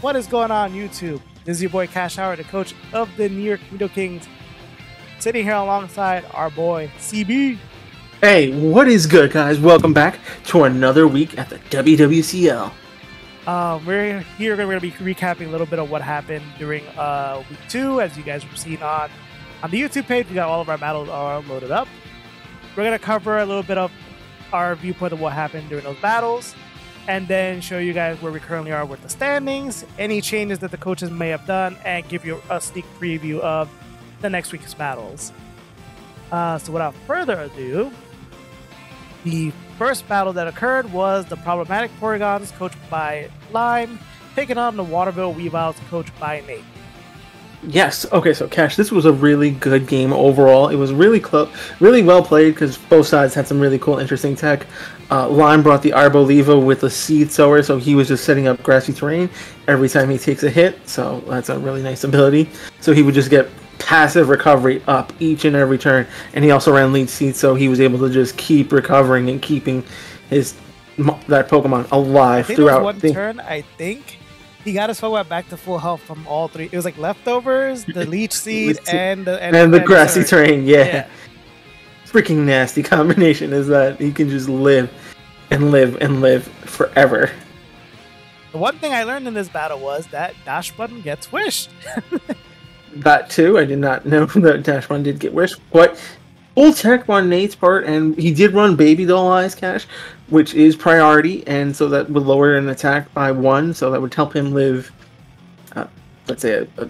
What is going on, YouTube? This is your boy Cash Hour, the coach of the New York Lindo Kings, sitting here alongside our boy CB. Hey, what is good, guys? Welcome back to another week at the WWCL. We're here. We're going to be recapping a little bit of what happened during week two, as you guys were seeing on the YouTube page. We got all of our battles are loaded up. We're going to cover a little bit of our viewpoint of what happened during those battles, and then show you guys where we currently are with the standings, any changes that the coaches may have done, and give you a sneak preview of the next week's battles. So without further ado, the first battle that occurred was the problematic Porygons, coached by Lyme, taking on the Waterville Weaviles, coached by Nate. Yes. Okay, so Cash, this was a really good game overall. It was really close, really well played, because both sides had some really cool, interesting tech. Lyme brought the Arboliva with a seed sower, so he was just setting up grassy terrain every time he takes a hit. So that's a really nice ability. So he would just get passive recovery up each and every turn, and he also ran lead seed, so he was able to just keep recovering and keeping his that Pokemon alive throughout. I think he got his Pokemon back to full health from all three. It was like leftovers, the leech seed, and the grassy terrain. Yeah. Freaking nasty combination is that he can just live and live and live forever. The one thing I learned in this battle was that Dachsbun gets wished. That too, I did not know that Dachsbun did get wished. But full tech on Nate's part, and he did run Baby Doll Eyes, Cash, which is priority, and so that would lower an attack by one, so that would help him live, let's say, a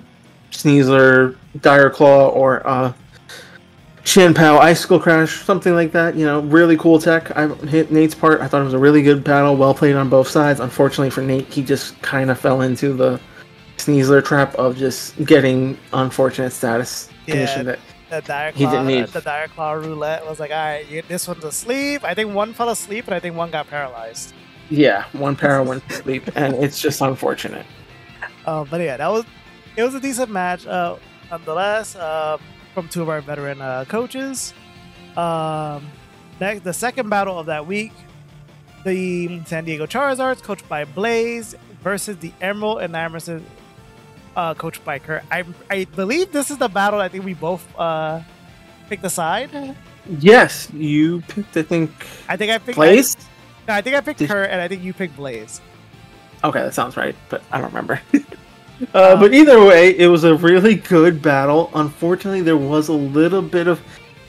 Sneezler, Dire Claw, or Shan Pao, Icicle Crash, something like that. You know, really cool tech. I hit Nate's part. I thought it was a really good battle, well played on both sides. Unfortunately for Nate, he just kind of fell into the Sneezler trap of just getting unfortunate status condition that Dire Claw, he didn't need. The Dire Claw roulette was like, all right, this one's asleep. I think one fell asleep, and I think one got paralyzed. Yeah, one para, one sleep, and it's just unfortunate. But yeah, it was a decent match, nonetheless, from two of our veteran coaches. Next, the second battle of that week, the San Diego Charizards, coached by Blaze, versus the Emerald Enamorus, coached by Kurt. I believe this is the battle. I think we both picked the side. Yes, you picked. I think I picked Blaze. I think I picked Kurt, and I think you picked Blaze. Okay, that sounds right, but I don't remember. But either way, it was a really good battle. Unfortunately, there was a little bit of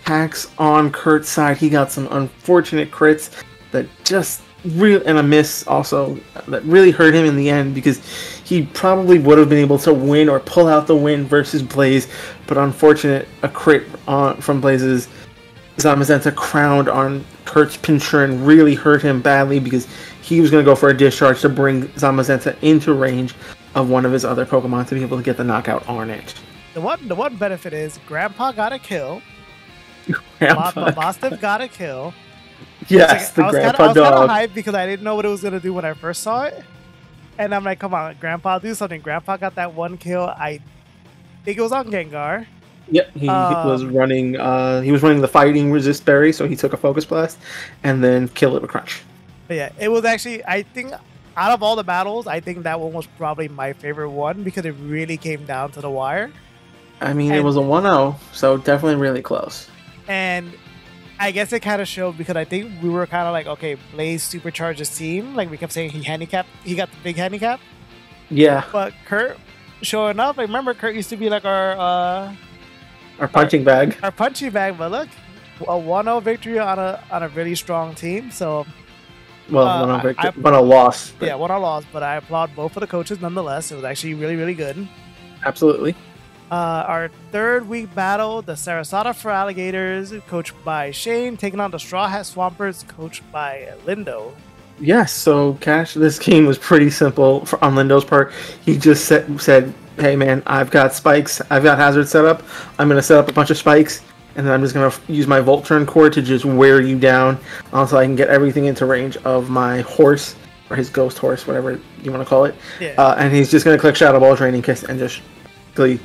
hacks on Kurt's side. He got some unfortunate crits that just and a miss also that really hurt him in the end, because he probably would have been able to win or pull out the win versus Blaze, but unfortunate a crit from Blaze's Zamazenta crowned on Kurt's Pinchurin really hurt him badly, because he was going to go for a discharge to bring Zamazenta into range of one of his other Pokemon to be able to get the knockout on it. The one benefit is Grandpa got a kill. Mastiff got a kill. Yes, the Grandpa dog. I was kind of hyped because I didn't know what it was going to do when I first saw it. And I'm like, come on, Grandpa, do something. Grandpa got that one kill. I think it was on Gengar. Yep, he was running the fighting resist berry, so he took a focus blast and then killed it with crunch. But yeah, it was actually, I think, out of all the battles, I think that one was probably my favorite one, because it really came down to the wire. I mean, it was a 1-0, so definitely really close. And I guess it kind of showed, because I think we were kind of like, okay, Blaze supercharged his team. Like we kept saying, he got the big handicap. Yeah. But Kurt, sure enough, I remember Kurt used to be like our punching bag. Our punching bag, but look, a 1-0 victory on a really strong team. So, well, one loss. But yeah, 1-0 loss. But I applaud both of the coaches nonetheless. It was actually really, really good. Absolutely. Our third week battle, the Sarasota Feraligators, coached by Shane, taking on the Straw Hat Swampers, coached by Lindo. Yes, so Cash, this game was pretty simple on Lindo's part. He just said, hey man, I've got spikes, I've got hazard set up, I'm going to set up a bunch of spikes, and then I'm just going to use my Voltern core to just wear you down so I can get everything into range of my horse, or his ghost horse, whatever you want to call it. Yeah. And he's just going to click Shadow Ball, Draining Kiss, and just really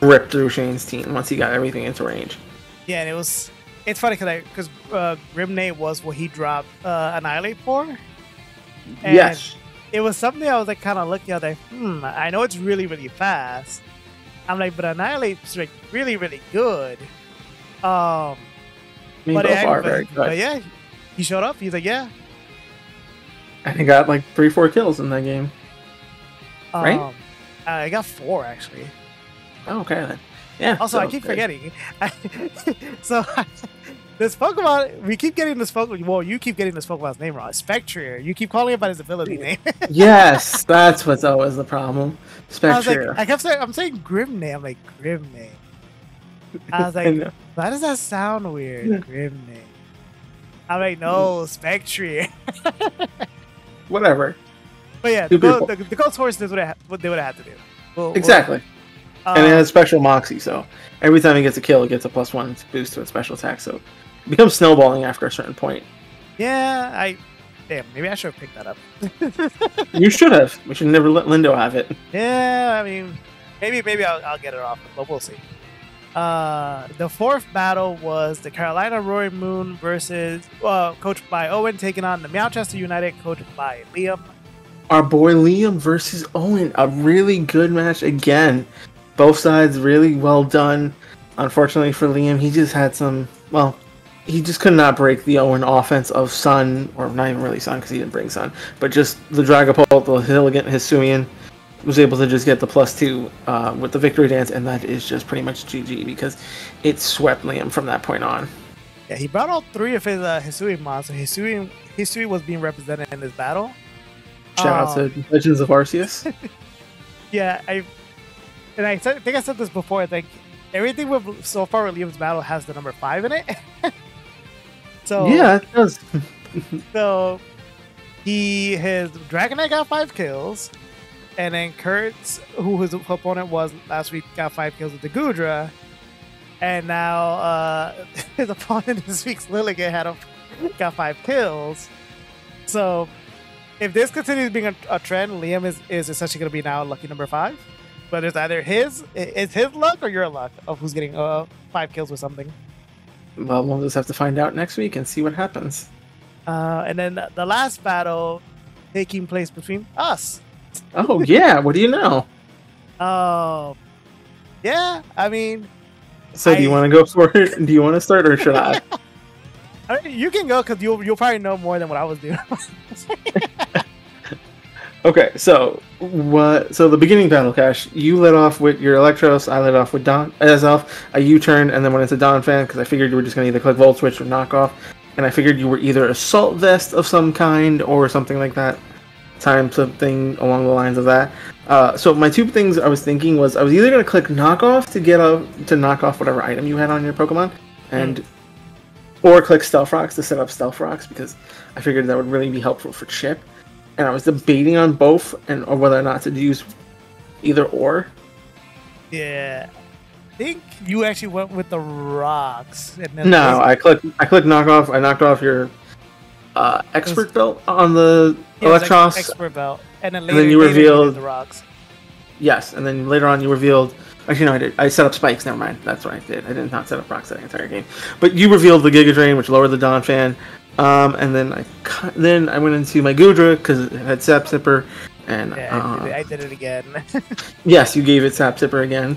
ripped through Shane's team once he got everything into range. Yeah, and it's funny because Grimnay was what he dropped Annihilate for. And yes. it was something I was like kind of looking at, like, I know it's really, really fast. I'm like, but Annihilate's like really, really good. But yeah, he showed up. He's like, yeah. And he got like 3-4 kills in that game. Right? I got 4 actually. Oh, okay. Yeah. Also, I keep forgetting. So this Pokemon, we keep getting this Pokemon. Well, you keep getting this Pokemon's name wrong. Spectrier. You keep calling it by his ability name. Yes, that's what's always the problem. Spectrier. I was like, I kept saying, I'm saying Grimnay. I'm like, Grimnay. I was like, why does that sound weird? Yeah. Grimnay. I'm like, no, Spectrier. Whatever. But yeah, the Ghost Horse does what they would have had to do. Exactly. And it has special Moxie, so every time he gets a kill, it gets a +1 boost to its special attack, so it becomes snowballing after a certain point. Yeah, damn, maybe I should have picked that up. You should have. We should never let Lindo have it. Yeah, I mean, maybe I'll get it off, but we'll see. The 4th battle was the Carolina Roaring Moon versus, coached by Owen, taking on the Meowchester United, coached by Liam. Our boy Liam versus Owen, a really good match again. Both sides really well done. Unfortunately for Liam, he just had some, well, he just could not break the Owen offense of Sun, or not even really Sun because he didn't bring Sun, but just the Dragapult, the Lilligant, Hisuian, was able to just get the +2 with the victory dance, and that is just pretty much GG because it swept Liam from that point on. Yeah, he brought all 3 of his Hisuian mods, so Hisui was being represented in this battle. Shout out to Legends of Arceus. Yeah, I think I said this before. I think everything with so far with Liam's battle has the number 5 in it. So yeah, it does. So his Dragonite got 5 kills, and then Kurt's, who his opponent was last week, got 5 kills with the Goodra, and now his opponent this week's Lilligant got 5 kills. So if this continues being a trend, Liam is essentially going to be now lucky number 5. But it's either his luck or your luck of who's getting 5 kills or something. Well, we'll just have to find out next week and see what happens. And then the last battle taking place between us. Oh, yeah. What do you know? Yeah, I mean. So do you want to go for it? Do you want to start or should I? I mean, you can go because you'll probably know more than what I was doing. Okay, so what? So the beginning battle, Cash, you led off with your Electros, I led off with Don as off. I U-turned and then went into Don Fan because I figured you were just gonna either click Volt Switch or Knock Off, and I figured you were either Assault Vest of some kind or something like that, time something along the lines of that. So my 2 things I was thinking was I was either gonna click Knock Off to knock off whatever item you had on your Pokemon, and or click Stealth Rocks to set up Stealth Rocks because I figured that would really be helpful for Chip. And I was debating on both and or whether or not to use either or. Yeah. I think you actually went with the rocks. And then no, I clicked Knock Off. I knocked off your expert belt on the Electros. Like expert belt. And then later, and then you revealed the rocks. Yes, and then later on you revealed... Actually, no, I did. I set up spikes. Never mind. That's what I did. I did not set up rocks that entire game. But you revealed the Giga Drain, which lowered the Dawn Fan. And then I went into my Goodra because it had Sap Zipper. And, yeah, I did it again. Yes, you gave it Sap Zipper again.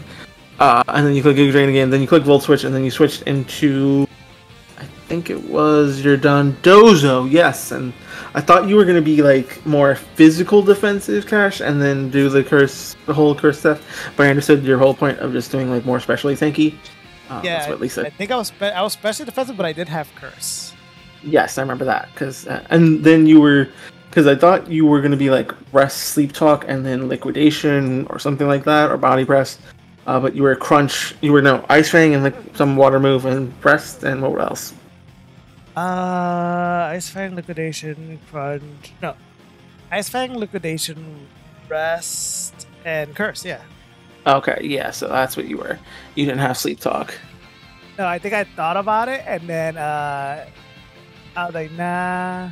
And then you click Giga Drain again. Then you click Volt Switch, and then you switched into... I think it was your Dondozo. Yes, and I thought you were going to be like more physical defensive, Cash, and then do the whole curse stuff. But I understood your whole point of just doing like more specially tanky. Yeah, that's what Lisa. I think I was specially defensive, but I did have curse. Yes, I remember that. And then you were... Because I thought you were going to be like rest, sleep talk, and then liquidation or something like that, or body press. But you were crunch. You were ice fang and like some water move and press and what else? Ice fang, liquidation, crunch. No, ice fang, liquidation, rest, and curse. Yeah. Okay. Yeah. So that's what you were. You didn't have sleep talk. No, I think I thought about it and then I was like, nah.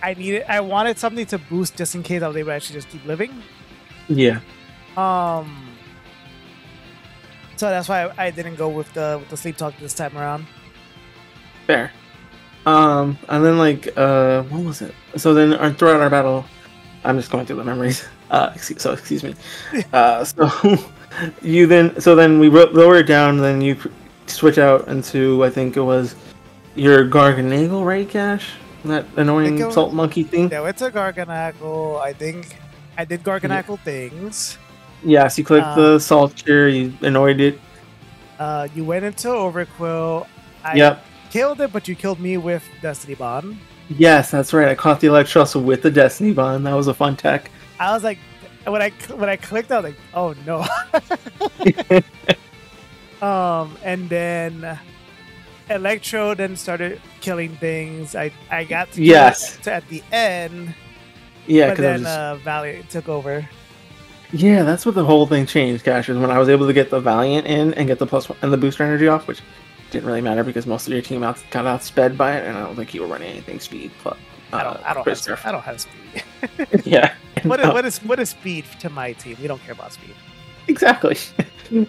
I wanted something to boost just in case I was able to actually just keep living. Yeah. So that's why I didn't go with the sleep talk this time around. Fair. And then like what was it? So then throughout our battle, I'm just going through the memories. Excuse me. So then we lower it down. Then you switch out into, I think it was your Garganagle, right, Cash? That annoying salt monkey thing. Yeah, it's a Garganagle. I think I did Garganagle things. Yes, you clicked the salt cheer. You annoyed it. You went into Overquill. Yep. Killed it, but you killed me with Destiny Bond. Yes, that's right. I caught the Electros with the Destiny Bond. That was a fun tech. I was like, when I clicked, I was like, oh no. And then Electro then started killing things. I got to at the end. Yeah, because then Valiant took over. Yeah, that's what the whole thing changed, Cash, is when I was able to get the Valiant in and get the +1 and the booster energy off, which didn't really matter because most of your team got outsped by it, and I don't think you were running anything speed. But, I don't have speed. Yeah. What is speed to my team? We don't care about speed. Exactly.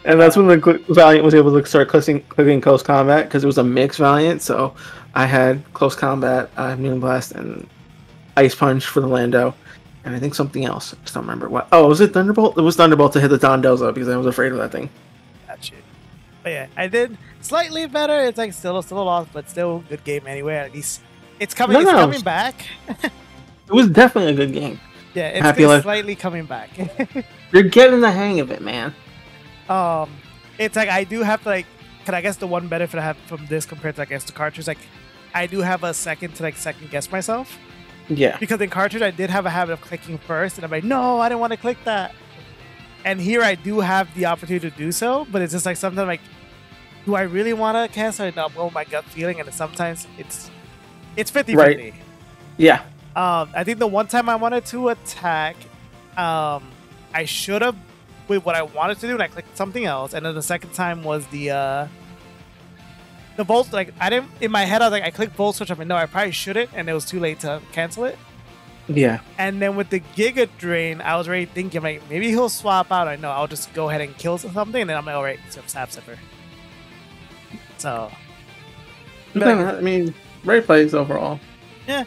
And that's when the Valiant was able to start clicking close combat, because it was a mixed Valiant. So I had close combat, Moon Blast, and Ice Punch for the Lando, and I think something else. I just don't remember what. Oh, was it Thunderbolt? It was Thunderbolt to hit the Dondozo because I was afraid of that thing. Gotcha. But yeah, I did slightly better. It's like still a loss, but still a good game anyway. At least it's coming. No, it's coming back. It was definitely a good game. Yeah, it's slightly coming back. You're getting the hang of it, man. It's like I do have to, like, I guess the one benefit I have from this compared to, I guess, the cartridge, like, I do have a second to, like, second guess myself. Yeah. Because in cartridge, I did have a habit of clicking first, and I'm like, no, I didn't want to click that. And here, I do have the opportunity to do so, but it's just like sometimes, like, do I really want to cancel it? No, well, my gut feeling, and sometimes it's 50-50. Right. Yeah. I think the one time I wanted to attack, I should have with what I wanted to do, and I clicked something else. And then the second time was the Volt. Like, I didn't, in my head I was like, I clicked Volt Switch. I mean, no, I probably shouldn't, and it was too late to cancel it. Yeah. And then with the Giga Drain, I was already thinking, like, maybe he'll swap out. I know, I'll just go ahead and kill something, and then I'm like, all right, so Sap Sipper. So, I mean, great plays overall. Yeah.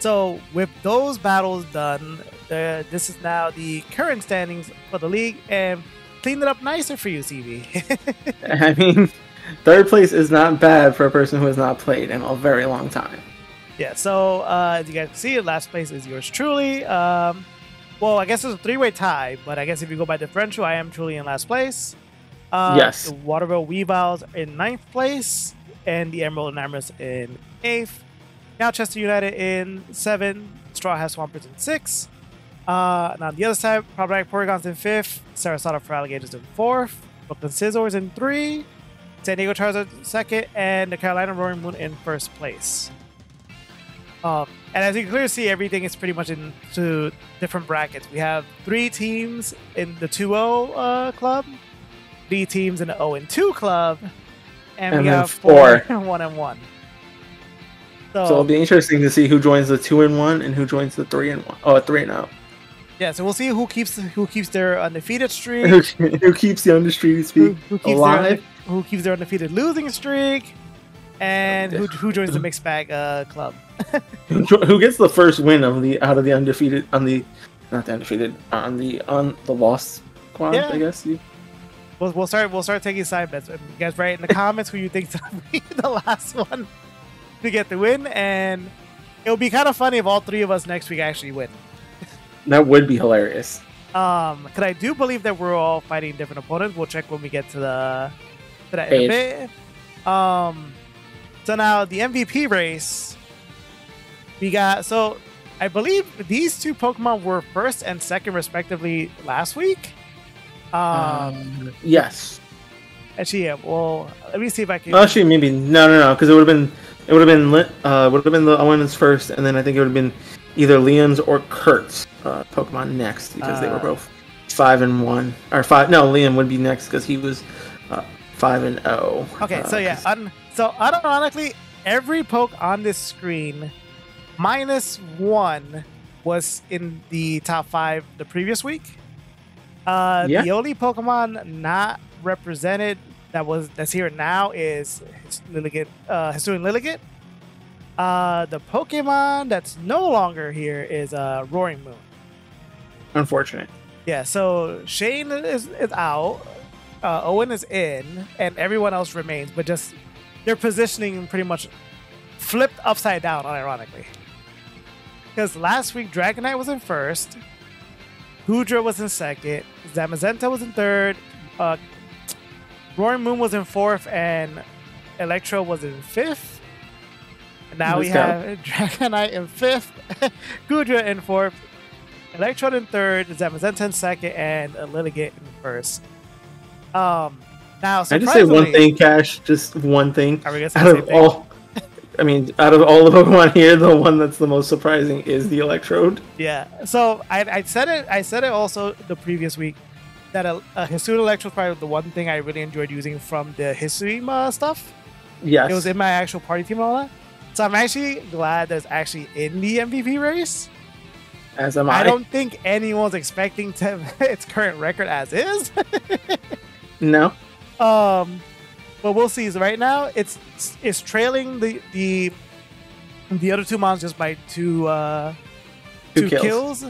So with those battles done, this is now the current standings for the league, and cleaned it up nicer for you, CB. I mean, third place is not bad for a person who has not played in a very long time. Yeah, so as you guys can see, last place is yours truly. Well, I guess it's a three-way tie, but I guess if you go by differential, I am truly in last place. Yes. The Waterville Weaviles in 9th place, and the Emerald Enamorus in 8th. Now Chester United in 7, Straw Hat Swampers in 6. And on the other side, Problematic Porygons in 5th, Sarasota Feraligators in 4th, Brooklyn Scissors in 3, San Diego Charizards in 2nd, and the Carolina Roaring Moon in 1st place. And as you can clearly see, everything is pretty much into different brackets. We have 3 teams in the 2-0 club, 3 teams in the 0-2 club, and we have 4 and 1-1. So it'll be interesting to see who joins the 2-1 and who joins the 3-1. Oh, 3-0. Yeah, so we'll see who keeps their undefeated streak, who keeps the undefeated streak alive, who keeps their undefeated losing streak, and who joins the mixed bag club. Who gets the first win of the out of the undefeated on the not the undefeated on the lost squad? Yeah. I guess. We'll start taking side bets. You guys write in the comments who you think's gonna be the last one to get the win, and it'll be kind of funny if all 3 of us next week actually win. That would be hilarious. Because I do believe that we're all fighting different opponents. We'll check when we get to that in a bit. So now the MVP race, we got, so I believe these 2 Pokemon were 1st and 2nd respectively last week. Yes. Actually, yeah. Well, let me see if I can. Actually, maybe no, because it would have been. It would have been the Owen's first, and then I think it would have been either Liam's or Kurt's Pokemon next, because they were both 5 and 1 or 5. No, Liam would be next because he was 5 and 0. Okay, so yeah, so unironically, every poke on this screen, minus 1, was in the top 5 the previous week. Yeah. The only Pokemon not represented that's here now is Hisuian Lilligant. The Pokemon that's no longer here is Roaring Moon. Unfortunate. Yeah, so Shane is out, Owen is in, and everyone else remains, but just their positioning pretty much flipped upside down, unironically. Because last week, Dragonite was in first, Goodra was in second, Zamazenta was in third, Roaring Moon was in fourth, and Electro was in fifth. And now we have Dragonite in fifth, Goodra in fourth, Electrode in third, Zamazenta in second, and Lilligant in first. Now, I just say one thing, Cash. Just one thing. Out of all the Pokemon here, the one that's the most surprising is the Electrode. Yeah. So I said it also the previous week that a Hisuian Electrode is probably the one thing I really enjoyed using from the Hisuian stuff. Yes. It was in my actual party team and all that. So I'm actually glad that it's actually in the MVP race. As am I don't think anyone's expecting to its current record as is. No. But we'll see. So right now, it's trailing the other two monsters by two kills.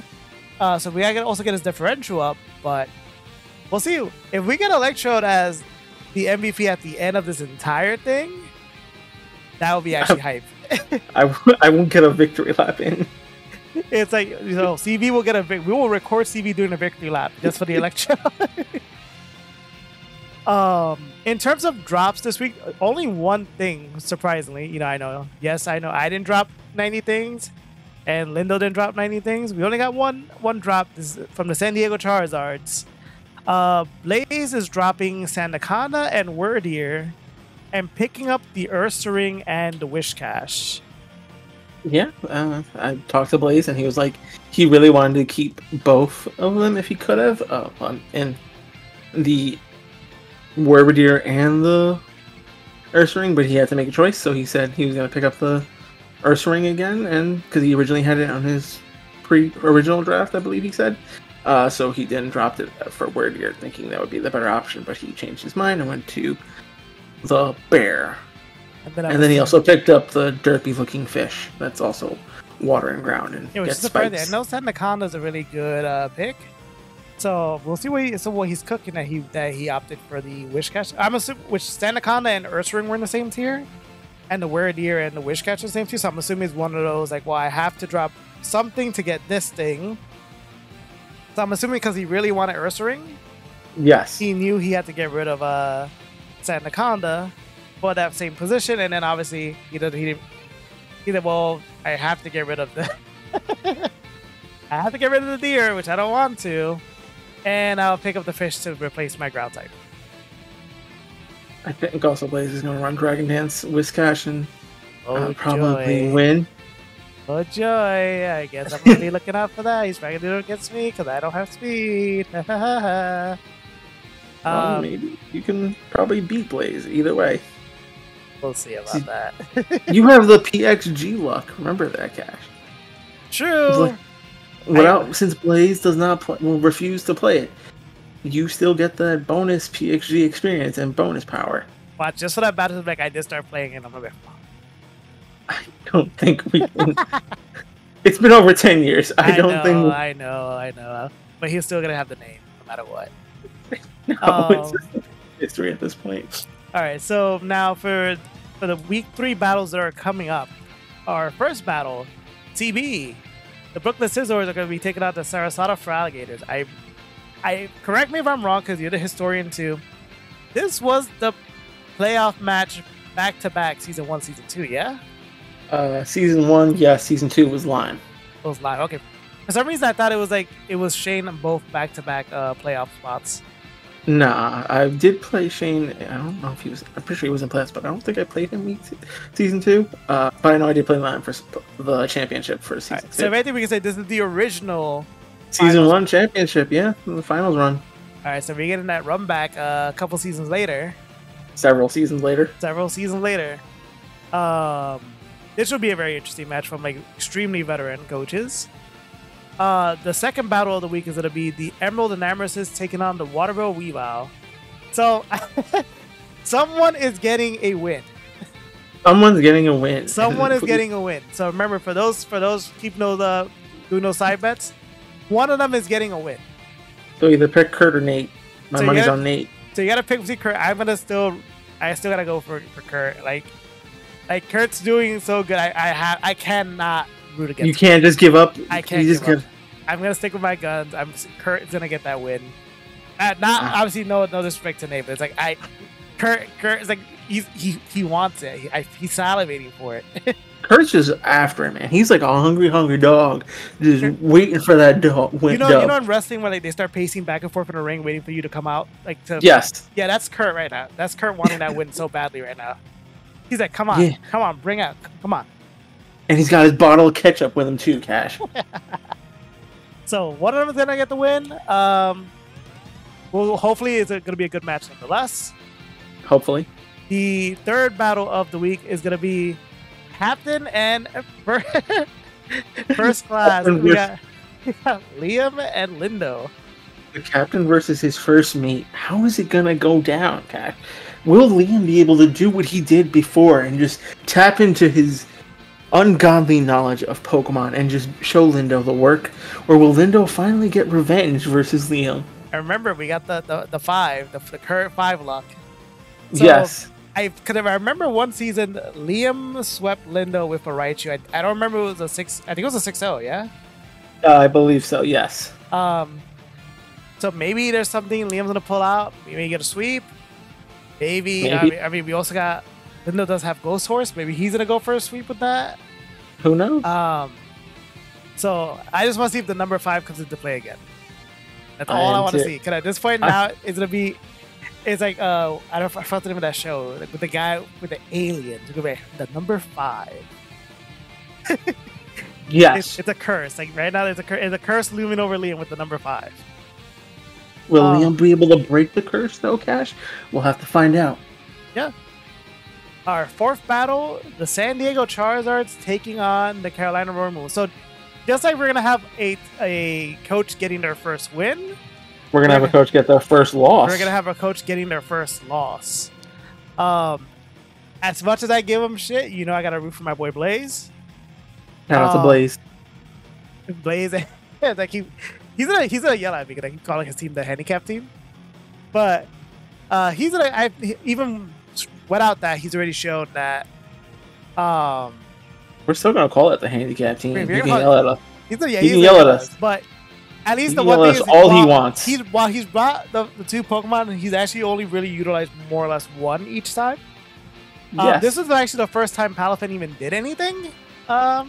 So we gotta also get his differential up, but we'll see. If we get Electrode as the MVP at the end of this entire thing, that would be actually hype. I won't get a victory lap in. It's like, you know, CB will get a big. We will record CB doing a victory lap just for the Electro. In terms of drops this week, only one thing surprisingly. You know, I know. I didn't drop 90 things, and Lindo didn't drop 90 things. We only got one drop. This is from the San Diego Charizards. Blaze is dropping Sandaconda and Wurdeer, and picking up the Ursaring and the Whiscash. Yeah, I talked to Blaze, and he was like, he really wanted to keep both of them if he could have. And the Wurdeer and the Ursaring, but he had to make a choice, so he said he was going to pick up the Ursaring again, and because he originally had it on his original draft, I believe he said. So he then dropped it for Wurdeer, thinking that would be the better option, but he changed his mind and went to the Bear. And then he also picked up the derpy-looking fish that's also water and ground and gets spikes. I know Sandaconda is a really good pick, so we'll see what he's cooking. That he opted for the Whiscash. I'm assuming which Sandaconda and Ursaring were in the same tier, and the Wurdeer and the Whiscash are the same tier. So I'm assuming it's one of those like, well, I have to drop something to get this thing. So I'm assuming because he really wanted Ursaring, yes, he knew he had to get rid of Sandaconda. For that same position, and then obviously he didn't. Well, I have to get rid of the deer, which I don't want to, and I'll pick up the fish to replace my ground type. I think also Blaze is going to run Dragon Dance Whiscash and probably win. Oh joy! I guess I'm going to be looking out for that. He's probably going to do it against me because I don't have speed. Maybe you can probably beat Blaze either way. We'll see about that. You have the PXG luck. Remember that, Cash. True. Like, since Blaze does not play, will refuse to play it, you still get the bonus PXG experience and bonus power. Watch, just when I'm about to, like, I did start playing and I'm like, I don't think we can. It's been over 10 years. I know. But he's still going to have the name no matter what. No, it's just history at this point. All right, so now for the week 3 battles that are coming up. Our first battle, CB, the Brooklyn Scissors are going to be taking out the Sarasota Feraligators. I correct me if I'm wrong because you're the historian too. This was the playoff match back to back, season 1, season 2, yeah. Season 1, yeah. Season 2 was Lyme. It was Lyme. Okay. For some reason, I thought it was Shane and both back to back playoff spots. Nah, I did play Shane. I don't know if he was. I'm pretty sure he was in playoffs, but I don't think I played him season 2. But I know I did play Lyme for the championship for season 2. Right, so if anything, we can say this is the original season 1 championship. Yeah, the finals run. All right, so we're getting that run back a couple seasons later. Several seasons later. This will be a very interesting match from like extremely veteran coaches. The second battle of the week is going to be the Emerald Enamorus taking on the Waterville Weaviles. So, someone is getting a win. Someone's getting a win. Someone is getting a win. So remember, for those keep no side bets, one of them is getting a win. So either pick Kurt or Nate. My money's on Nate. So you gotta pick between Kurt. I still gotta go for Kurt. Like Kurt's doing so good. I cannot root against. You can't just give up. I can't. I'm gonna stick with my guns. Kurt's gonna get that win. Not obviously no disrespect to Nate, but it's like Kurt is like he wants it. He's salivating for it. Kurt's just after it, man. He's like a hungry dog, just waiting for that dog. You know, in wrestling where like they start pacing back and forth in the ring, waiting for you to come out. Yeah, that's Kurt right now. That's Kurt wanting that win so badly right now. He's like, come on, come on, bring out, come on. And he's got his bottle of ketchup with him too, Cash. So one of them is gonna get the win. Well, hopefully it's gonna be a good match nonetheless. Hopefully. The third battle of the week is gonna be Captain and First Class. We got Liam and Lindo. The captain versus his first mate. How is it gonna go down, Cat? Will Liam be able to do what he did before and just tap into his ungodly knowledge of Pokemon and just show Lindo the work? Or will Lindo finally get revenge versus Liam? And remember, we got the five, the current five lock. So, yes. Because I remember one season, Liam swept Lindo with a Raichu. I don't remember if it was a 6. I think it was a 6-0, yeah? I believe so, yes. So maybe there's something Liam's going to pull out. Maybe get a sweep. Maybe. I mean, we also got... Lindo does have Ghost Horse. Maybe he's going to go for a sweep with that. Who knows? So I just want to see if the number 5 comes into play again. That's all I want to see. Because at this point now, it's going to be... It's like, I forgot the name of that show, like, with the guy with the aliens. The number 5. Yes. It's a curse. Like right now, there's a curse looming over Liam with the number 5. Will Liam be able to break the curse though, Cash? We'll have to find out. Yeah. Our fourth battle, the San Diego Charizards taking on the Carolina Roaring Moon. So, just like we're gonna have a coach getting their first win. We're going to have a coach get their first loss. We're going to have a coach getting their first loss. As much as I give him shit, you know I got to root for my boy Blaze. Shout out to Blaze. Blaze, like he's going to yell at me because I keep calling his team the handicap team. But he's going to even without that, he's already shown that. We're still going to call it the handicap team. He can yell at us. He can yell at us. But... At least the one thing is all he wants. While he's brought the 2 Pokemon, he's actually only really utilized more or less 1 each time. Yes. This was actually the first time Palafin even did anything. I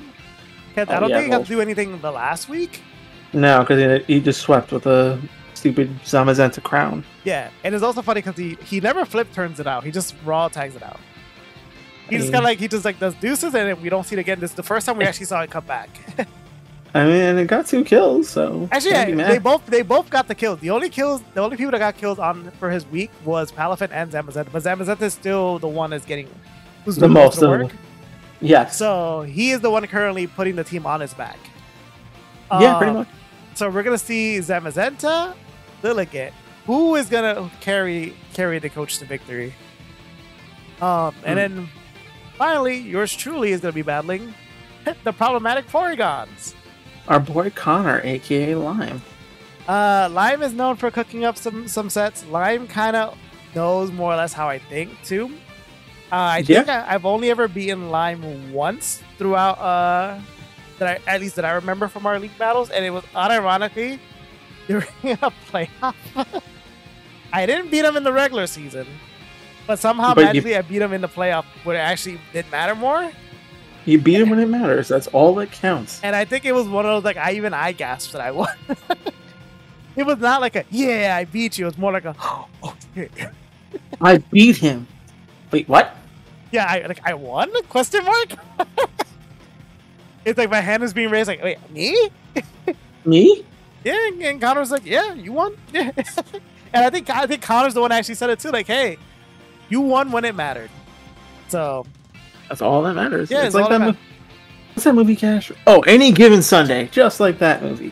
don't think he got to do anything the last week. No, because he just swept with a stupid Zamazenta crown. Yeah, and it's also funny because he never flip turns it out. He just raw tags it out. He just does deuces and we don't see it again. This is the first time we actually saw it come back. I mean, it got 2 kills, so actually they both got the kills. The only people that got kills on for his week was Palafin and Zamazenta, but Zamazenta is still the one that's getting the most of work. Yeah, so he is the one currently putting the team on his back. Yeah, pretty much. So we're gonna see Zamazenta, Lilligant, who is gonna carry the coach to victory. And then finally, yours truly is gonna be battling the problematic Porygons. Our boy Connor, aka Lyme. Lyme is known for cooking up some sets. Lyme kind of knows more or less how I think too. I think I've only ever beaten Lyme once throughout at least that I remember from our league battles, and it was unironically during a playoff. I didn't beat him in the regular season, but somehow magically I beat him in the playoff, where it actually did matter more. You beat him when it matters. That's all that counts. And I think it was one of those, like, I gasped that I won. It was not like a, yeah, I beat you. It was more like a, oh, I beat him. Wait, what? Yeah, I won? Question mark? It's like my hand was being raised, like, wait, me? Me? Yeah, and Connor's like, yeah, you won. Yeah. And I think Connor's the one that actually said it too. Like, hey, you won when it mattered. So... That's all that matters. Yeah, it's like that movie. What's that movie, Cash? Oh, Any Given Sunday. Just like that movie.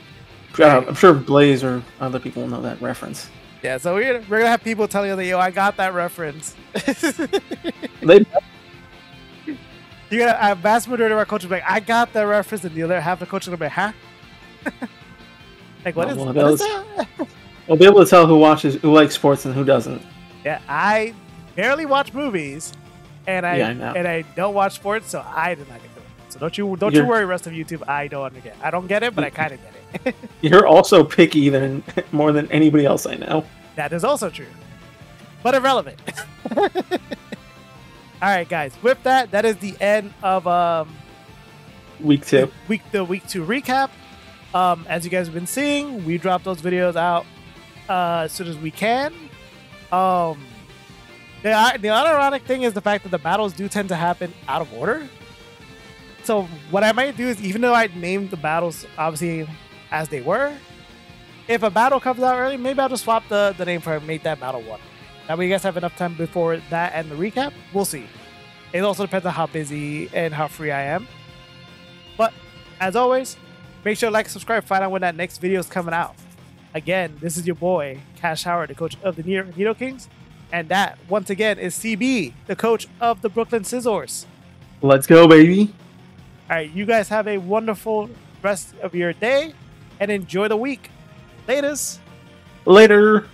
I'm sure Blaze or other people know that reference. Yeah, so we're going to have people telling you that, yo, I got that reference. they You're going to, a vast majority of our coaches will be like, I got that reference, and the other half of the coaches will be like, huh? Like, what is that? We'll be able to tell who watches, who likes sports and who doesn't. Yeah, I barely watch movies, and I don't watch sports, so I did not get to it. So don't you worry, rest of YouTube. I don't understand. I don't get it, but I kind of get it. You're also picky more than anybody else I know. That is also true, but irrelevant. All right, guys. With that, that is the end of week two recap. As you guys have been seeing, we drop those videos out as soon as we can. The unironic thing is the fact that the battles do tend to happen out of order. So what I might do is, even though I named the battles obviously as they were, if a battle comes out early, maybe I'll just swap the name for make that battle one. That way you guys have enough time before that and the recap. We'll see. It also depends on how busy and how free I am. But as always, make sure to like, subscribe, find out when that next video is coming out. Again, this is your boy, Cash Hour, the coach of the Nido Kings. And that, once again, is CB, the coach of the Brooklyn Scissors. Let's go, baby. All right, you guys have a wonderful rest of your day and enjoy the week. Laters. Later.